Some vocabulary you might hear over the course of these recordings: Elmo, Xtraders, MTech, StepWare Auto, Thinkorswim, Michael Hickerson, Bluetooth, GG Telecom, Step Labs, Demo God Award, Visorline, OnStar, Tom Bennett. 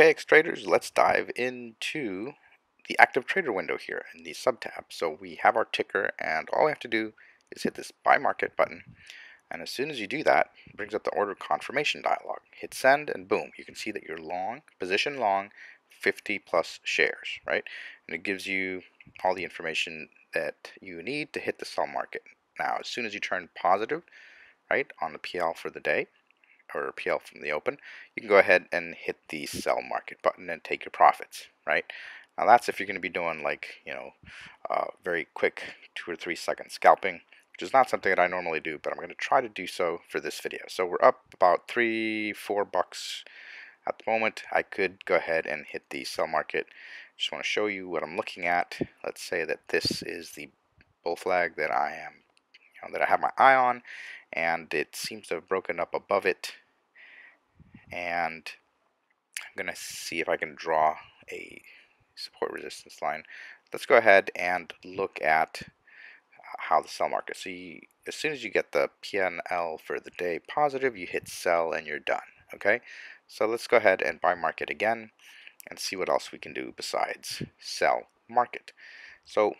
Okay, Xtraders, let's dive into the active trader window here in the sub tab. So we have our ticker, and all we have to do is hit this buy market button. And as soon as you do that, it brings up the order confirmation dialog. Hit send and boom, you can see that you're long, position long, 50 plus shares, right? And it gives you all the information that you need to hit the sell market. Now, as soon as you turn positive, right, on the PL for the day, or PL from the open, you can go ahead and hit the sell market button and take your profits, right? Now that's if you're going to be doing like, you know, very quick 2 or 3 second scalping, which is not something that I normally do, but I'm going to try to do so for this video. So we're up about $3-4 at the moment. I could go ahead and hit the sell market. Just want to show you what I'm looking at. Let's say that this is the bull flag that I am, you know, that I have my eye on, and it seems to have broken up above it. And I'm going to see if I can draw a support resistance line. Let's go ahead and look at how the sell market. So you, as soon as you get the PNL for the day positive, you hit sell and you're done. Okay, so let's go ahead and buy market again and see what else we can do besides sell market. So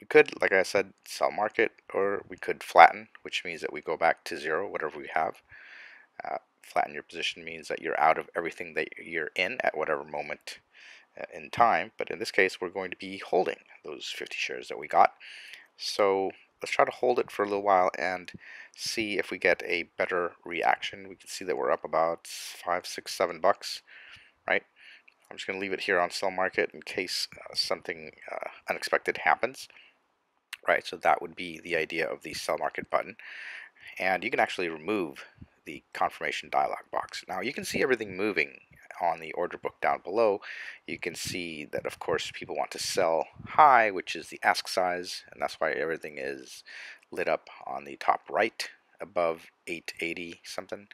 we could, like I said, sell market, or we could flatten, which means that we go back to zero, whatever we have. Flatten your position means that you're out of everything that you're in at whatever moment in time, but in this case we're going to be holding those 50 shares that we got. So let's try to hold it for a little while and see if we get a better reaction. We can see that we're up about $5, $6, $7, right? I'm just going to leave it here on sell market in case something unexpected happens, right? So that would be the idea of the sell market button. And you can actually remove the confirmation dialog box. Now you can see everything moving on the order book down below. You can see that of course people want to sell high, which is the ask size, and that's why everything is lit up on the top right above 880 something,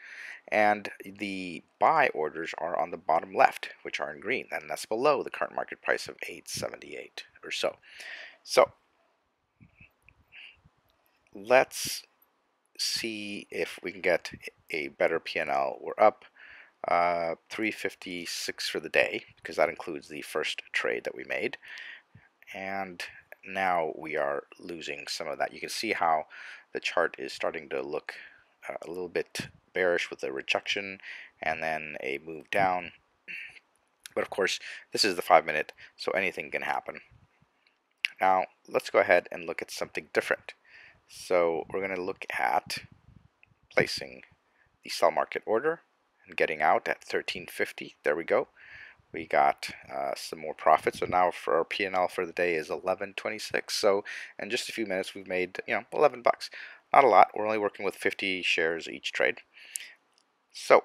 and the buy orders are on the bottom left, which are in green, and that's below the current market price of 878 or so. So let's see if we can get a better PNL. We're up 356 for the day, because that includes the first trade that we made, and now we are losing some of that. You can see how the chart is starting to look a little bit bearish with a rejection and then a move down, but of course this is the 5 minute, so anything can happen. Now let's go ahead and look at something different. So we're going to look at placing the sell market order and getting out at 1350. There we go. We got some more profit. So now for our P&L for the day is 1126. So in just a few minutes, we've made, you know, $11. Not a lot. We're only working with 50 shares each trade. So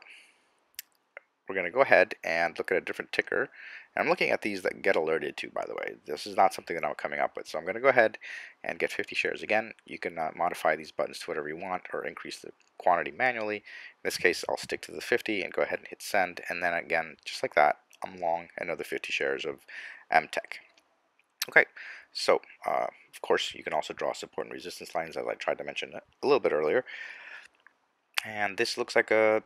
we're going to go ahead and look at a different ticker. And I'm looking at these that get alerted to, by the way. This is not something that I'm coming up with. So I'm going to go ahead and get 50 shares again. You can modify these buttons to whatever you want or increase the quantity manually. In this case, I'll stick to the 50 and go ahead and hit send. And then again, just like that, I'm long another 50 shares of MTech. Okay, so of course, you can also draw support and resistance lines, as I tried to mention a little bit earlier. And this looks like a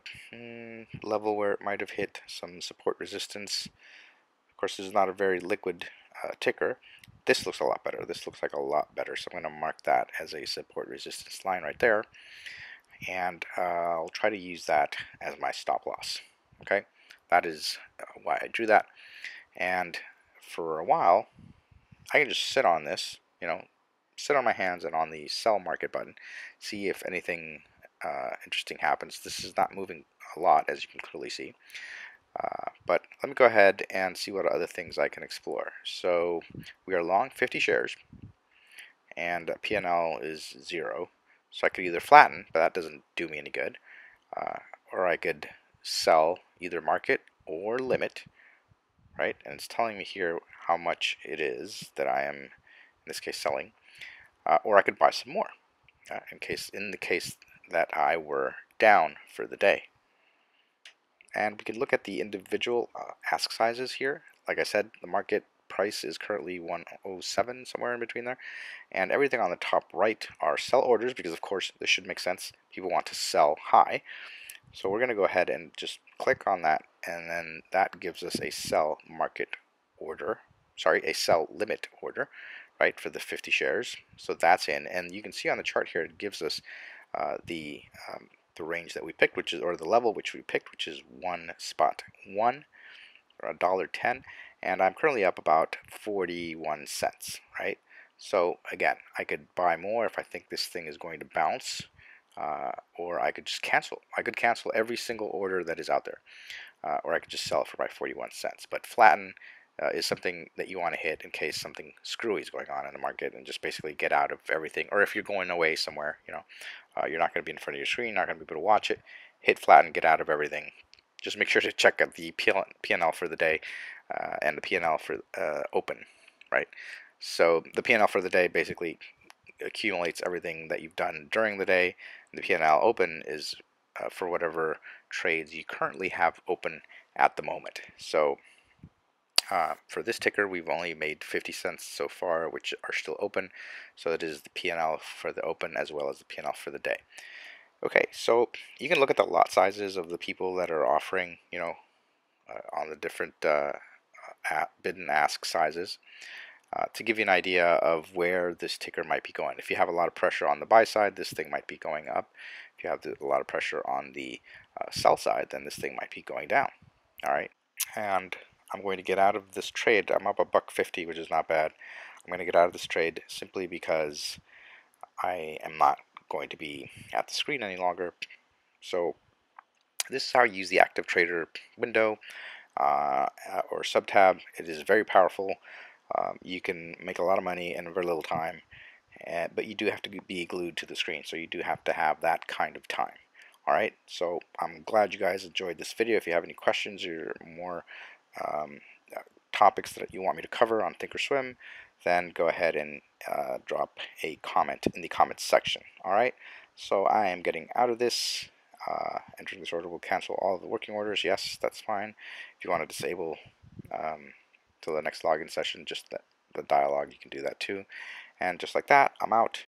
level where it might have hit some support resistance. Of course, this is not a very liquid ticker. This looks a lot better. This looks like a lot better. So I'm going to mark that as a support resistance line right there. And I'll try to use that as my stop loss. Okay, that is why I drew that. And for a while, I can just sit on this, you know, sit on my hands and on the sell market button, see if anything interesting happens. This is not moving a lot, as you can clearly see, but let me go ahead and see what other things I can explore. So we are long 50 shares and PNL is zero, so I could either flatten, but that doesn't do me any good, or I could sell either market or limit, right? And it's telling me here how much it is that I am in this case selling, or I could buy some more in the case that I were down for the day. And we can look at the individual ask sizes here. Like I said, the market price is currently 107, somewhere in between there, and everything on the top right are sell orders, because of course this should make sense. People want to sell high. So we're going to go ahead and just click on that, and then that gives us a sell market order, sorry, a sell limit order, right, for the 50 shares. So that's in, and you can see on the chart here it gives us the range that we picked, which is, or the level which we picked, which is $1.01 or $1.10, and I'm currently up about 41 cents, right? So again, I could buy more if I think this thing is going to bounce, or I could just cancel. I could cancel every single order that is out there, or I could just sell it for my 41 cents. But flatten is something that you want to hit in case something screwy is going on in the market, and just basically get out of everything. Or if you're going away somewhere, you know, you're not going to be in front of your screen, not going to be able to watch it, hit flatten, get out of everything. Just make sure to check out the P&L for the day, and the P&L for open, right? So the P&L for the day basically accumulates everything that you've done during the day. The P&L open is for whatever trades you currently have open at the moment. So for this ticker, we've only made 50 cents so far, which are still open. So that is the P&L for the open as well as the P&L for the day. Okay, so you can look at the lot sizes of the people that are offering, you know, on the different bid and ask sizes to give you an idea of where this ticker might be going. If you have a lot of pressure on the buy side, this thing might be going up. If you have a lot of pressure on the sell side, then this thing might be going down. All right, and I'm going to get out of this trade. I'm up $1.50, which is not bad. I'm going to get out of this trade simply because I am not going to be at the screen any longer. So this is how you use the active trader window or sub tab. It is very powerful. You can make a lot of money in very little time, but you do have to be glued to the screen, so you do have to have that kind of time. Alright, so I'm glad you guys enjoyed this video. If you have any questions or more topics that you want me to cover on Thinkorswim, then go ahead and drop a comment in the comments section. Alright, so I am getting out of this. Entering this order will cancel all of the working orders. Yes, that's fine. If you want to disable till the next login session, just the dialogue, you can do that too. And just like that, I'm out.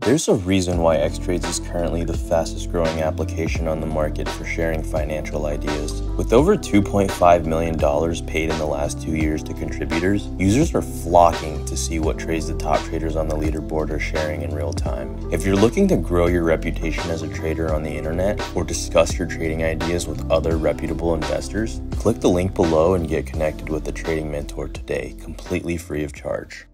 There's a reason why Xtrades is currently the fastest growing application on the market for sharing financial ideas. With over $2.5 million paid in the last 2 years to contributors, users are flocking to see what trades the top traders on the leaderboard are sharing in real time. If you're looking to grow your reputation as a trader on the internet or discuss your trading ideas with other reputable investors, click the link below and get connected with a trading mentor today, completely free of charge.